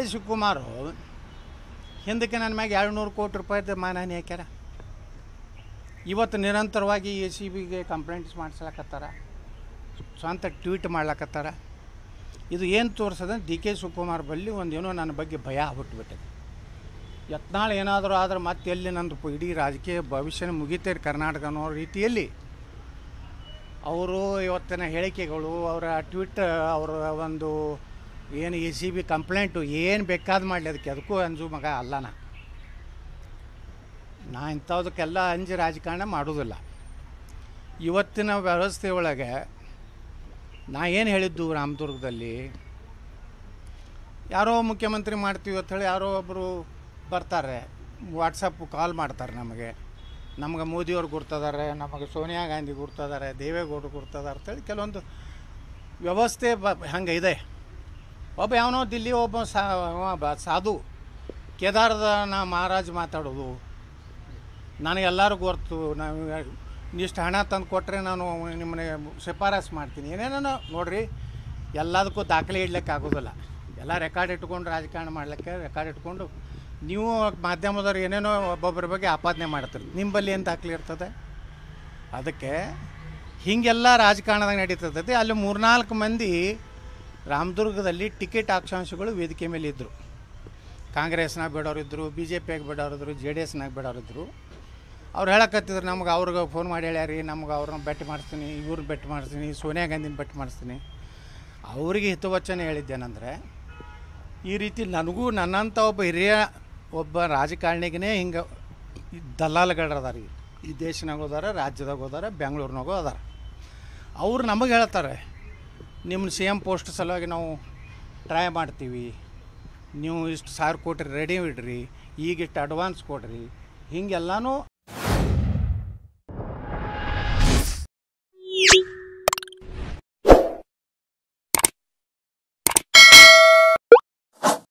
K Shivakumar ಹಿಂದಕ್ಕೆ ನನ್ನ ಮ್ಯಾಗೆ 200 ಕೋಟಿ ರೂಪಾಯಿದ ಮಾನಹಾನಿ ಹಾಕ್ಯಾರ. ಇವತ್ತು ನಿರಂತರವಾಗಿ ಎ ಸಿ ಬಿಗೆ ಕಂಪ್ಲೇಂಟ್ಸ್ ಮಾಡಿಸ್ಲಕತ್ತಾರ, ಸ್ವಂತ ಟ್ವೀಟ್ ಮಾಡ್ಲಕತ್ತಾರ. ಇದು ಏನು ತೋರಿಸೋದಂದ್ರೆ ಡಿ ಕೆ ಶಿವಕುಮಾರ್ ಬಳಿ ಒಂದೇನೋ ನನ್ನ ಬಗ್ಗೆ ಭಯ ಆಗ್ಬಿಟ್ಬಿಟ್ಟಿದೆ. ಯತ್ನಾಳ್ ಏನಾದರೂ ಆದ್ರೆ ಮತ್ತೆ ಎಲ್ಲಿ ನಂದು ಇಡೀ ರಾಜಕೀಯ ಭವಿಷ್ಯನ ಮುಗಿತೇರಿ ಕರ್ನಾಟಕ ಅನ್ನೋ ರೀತಿಯಲ್ಲಿ ಅವರು ಇವತ್ತಿನ ಹೇಳಿಕೆಗಳು, ಅವರ ಟ್ವಿಟ್, ಅವರ ಒಂದು ಏನು ಎ ಸಿ ಬಿ ಕಂಪ್ಲೇಂಟು ಏನು ಬೇಕಾದ ಮಾಡಲಿ, ಅದಕ್ಕೆ ಅದಕ್ಕೂ ಅಂಜು ಮಗ ಅಲ್ಲ. ನಾ ಇಂಥದಕ್ಕೆಲ್ಲ ಅಂಜಿ ರಾಜಕಾರಣ ಮಾಡೋದಿಲ್ಲ. ಇವತ್ತಿನ ವ್ಯವಸ್ಥೆ ಒಳಗೆ ನಾ ಏನು ಹೇಳಿದ್ದು, ರಾಮದುರ್ಗದಲ್ಲಿ ಯಾರೋ ಮುಖ್ಯಮಂತ್ರಿ ಮಾಡ್ತೀವಿ ಅಂತ ಹೇಳಿ ಯಾರೋ ಒಬ್ಬರು ಬರ್ತಾರೆ, ವಾಟ್ಸಪ್ಪು ಕಾಲ್ ಮಾಡ್ತಾರೆ. ನಮಗೆ ಮೋದಿಯವ್ರು ಗುರ್ತದಾರೆ, ನಮಗೆ ಸೋನಿಯಾ ಗಾಂಧಿ ಗುರ್ತದಾರೆ, ದೇವೇಗೌಡರು ಗುರ್ತದಾರೆ ಅಂತೇಳಿ ಕೆಲವೊಂದು ವ್ಯವಸ್ಥೆ ಹಂಗೆ ಇದೆ. ಒಬ್ಬ ಯಾವನೋ ದಿಲ್ಲಿ ಒಬ್ಬ ಸಾಧು ಕೇದಾರದ ನಾ ಮಹಾರಾಜ್ ಮಾತಾಡೋದು, ನನಗೆಲ್ಲರೂ ಗೊತ್ತು, ನಾವು ಇಷ್ಟು ಹಣ ತಂದು ಕೊಟ್ಟರೆ ನಾನು ನಿಮ್ಮನ್ನ ಶಿಫಾರಸು ಮಾಡ್ತೀನಿ ಏನೇನೋ. ನೋಡಿರಿ, ಎಲ್ಲದಕ್ಕೂ ದಾಖಲೆ ಇಡ್ಲಿಕ್ಕೆ ಆಗೋದಿಲ್ಲ. ಎಲ್ಲ ರೆಕಾರ್ಡ್ ಇಟ್ಕೊಂಡು ರಾಜಕಾರಣ ಮಾಡ್ಲಿಕ್ಕೆ, ರೆಕಾರ್ಡ್ ಇಟ್ಕೊಂಡು ನೀವು ಮಾಧ್ಯಮದವ್ರು ಏನೇನೋ ಒಬ್ಬೊಬ್ಬರ ಬಗ್ಗೆ ಆಪಾದನೆ ಮಾಡ್ತೀರಿ, ನಿಮ್ಮಲ್ಲಿ ಏನು ದಾಖಲೆ ಇರ್ತದೆ? ಅದಕ್ಕೆ ಹೀಗೆಲ್ಲ ರಾಜಕಾರಣದಾಗ ನಡೀತದೆ. ಅಲ್ಲಿ ಮೂರ್ನಾಲ್ಕು ಮಂದಿ ರಾಮದುರ್ಗದಲ್ಲಿ ಟಿಕೆಟ್ ಆಕಾಂಕ್ಷಿಗಳು ವೇದಿಕೆ ಮೇಲೆ ಇದ್ದರು. ಕಾಂಗ್ರೆಸ್ನಾಗ ಬೇಡೋರಿದ್ದರು, ಬಿ ಜೆ ಪಿಯಾಗ ಬೇಡೋರಿದ್ದರು, ಜೆ ಡಿ ಎಸ್ನಾಗ ಬೇಡೋರಿದ್ದರು. ಅವ್ರು ಹೇಳಕತ್ತಿದ್ರು, ನಮ್ಗೆ ಅವ್ರಿಗೆ ಫೋನ್ ಮಾಡಿ ಹೇಳ್ಯಾರಿ, ನಮ್ಗೆ ಅವ್ರನ್ನ ಬೆಟ್ ಮಾಡಿಸ್ತೀನಿ, ಇವ್ರನ್ನ ಬೆಟ್ ಮಾಡಿಸ್ತೀನಿ, ಸೋನಿಯಾ ಗಾಂಧಿನ ಬೆಟ್ ಮಾಡಿಸ್ತೀನಿ. ಅವರಿಗೆ ಹಿತವಚನ ಹೇಳಿದ್ದೇನೆಂದರೆ, ಈ ರೀತಿ ನನಗೂ ನನ್ನಂಥ ಒಬ್ಬ ಹಿರಿಯ ಒಬ್ಬ ರಾಜಕಾರಣಿಗೇ ಹಿಂಗೆ ದಲ್ಲಾಲುಗಳದಾರ, ಈ ದೇಶನಾಗ ಹೋದಾರ, ರಾಜ್ಯದಾಗ ಹೋದಾರ, ಬೆಂಗಳೂರಿನಾಗೂ ಅದಾರ. ಅವ್ರು ನಮಗೆ ಹೇಳ್ತಾರೆ, ನಿಮ್ಮ ಸಿ ಎಂ ಪೋಸ್ಟ್ ಸಲುವಾಗಿ ನಾವು ಟ್ರೈ ಮಾಡ್ತೀವಿ, ನೀವು ಇಷ್ಟು 1000 ಕೋಟಿ ರೆಡಿ ಇಡ್ರಿ, ಈಗಿಷ್ಟು ಅಡ್ವಾನ್ಸ್ ಕೊಡ್ರಿ, ಹೀಗೆಲ್ಲನೂ